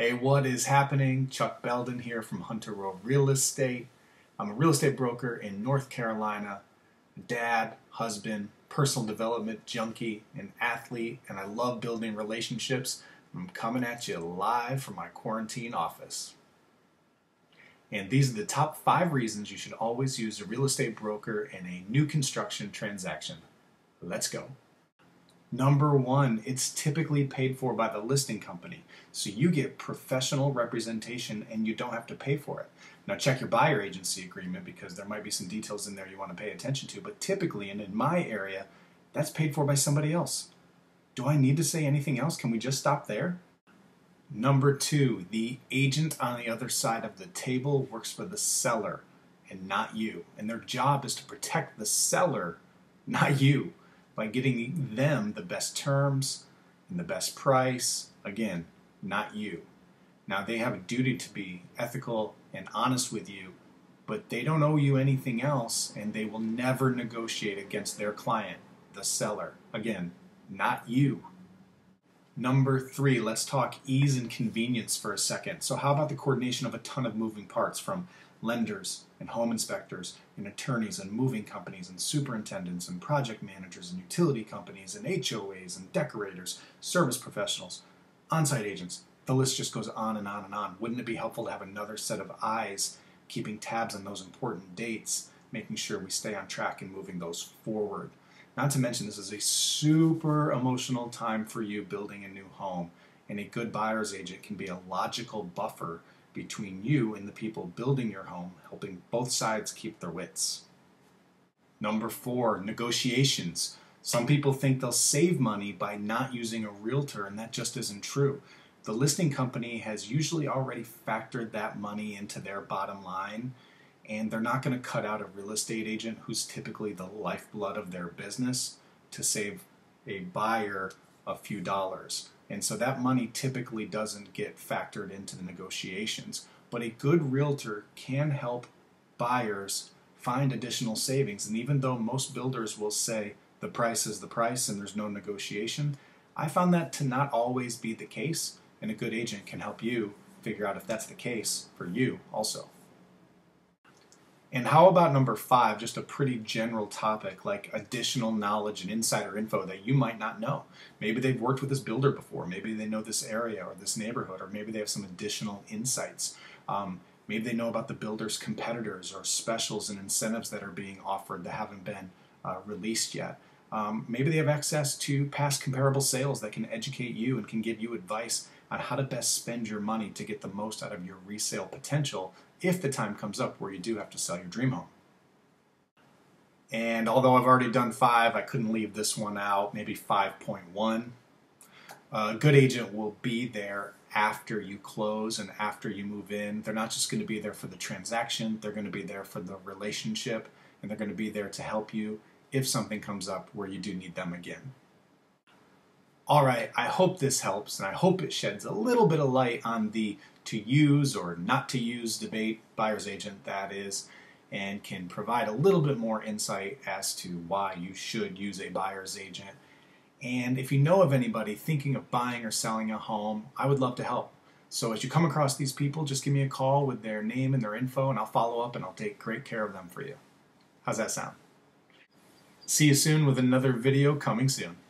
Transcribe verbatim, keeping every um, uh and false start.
Hey, what is happening? Chuck Belden here from Hunter Row Real Estate. I'm a real estate broker in North Carolina, dad, husband, personal development junkie, an athlete, and I love building relationships. I'm coming at you live from my quarantine office. And these are the top five reasons you should always use a real estate broker in a new construction transaction. Let's go. Number one, it's typically paid for by the listing company, so you get professional representation and you don't have to pay for it. Now check your buyer agency agreement because there might be some details in there you want to pay attention to, but typically, and in my area, that's paid for by somebody else. Do I need to say anything else? Can we just stop there? Number two, the agent on the other side of the table works for the seller and not you, and their job is to protect the seller, not you, by getting them the best terms and the best price. Again, not you. Now, they have a duty to be ethical and honest with you, but they don't owe you anything else, and they will never negotiate against their client, the seller. Again, not you. Number three, let's talk ease and convenience for a second. So how about the coordination of a ton of moving parts from lenders and home inspectors and attorneys and moving companies and superintendents and project managers and utility companies and H O As and decorators, service professionals, on-site agents. The list just goes on and on and on. Wouldn't it be helpful to have another set of eyes keeping tabs on those important dates, making sure we stay on track and moving those forward? Not to mention, this is a super emotional time for you building a new home, and a good buyer's agent can be a logical buffer between you and the people building your home, helping both sides keep their wits. Number four, negotiations. Some people think they'll save money by not using a realtor, and that just isn't true. The listing company has usually already factored that money into their bottom line, and they're not going to cut out a real estate agent, who's typically the lifeblood of their business, to save a buyer a few dollars. And so that money typically doesn't get factored into the negotiations. But a good realtor can help buyers find additional savings. And even though most builders will say the price is the price and there's no negotiation, I found that to not always be the case. And a good agent can help you figure out if that's the case for you also. And how about number five, just a pretty general topic like additional knowledge and insider info that you might not know. Maybe they've worked with this builder before. Maybe they know this area or this neighborhood, or maybe they have some additional insights. Um, maybe they know about the builder's competitors or specials and incentives that are being offered that haven't been uh, released yet. Um, maybe they have access to past comparable sales that can educate you and can give you advice on how to best spend your money to get the most out of your resale potential if the time comes up where you do have to sell your dream home. And although I've already done five, I couldn't leave this one out, maybe five point one. A good agent will be there after you close and after you move in. They're not just going to be there for the transaction, they're going to be there for the relationship, and they're going to be there to help you if something comes up where you do need them again. All right, I hope this helps, and I hope it sheds a little bit of light on the to use or not to use debate, buyer's agent that is, and can provide a little bit more insight as to why you should use a buyer's agent. And if you know of anybody thinking of buying or selling a home, I would love to help. So as you come across these people, just give me a call with their name and their info, and I'll follow up and I'll take great care of them for you. How's that sound? See you soon with another video coming soon.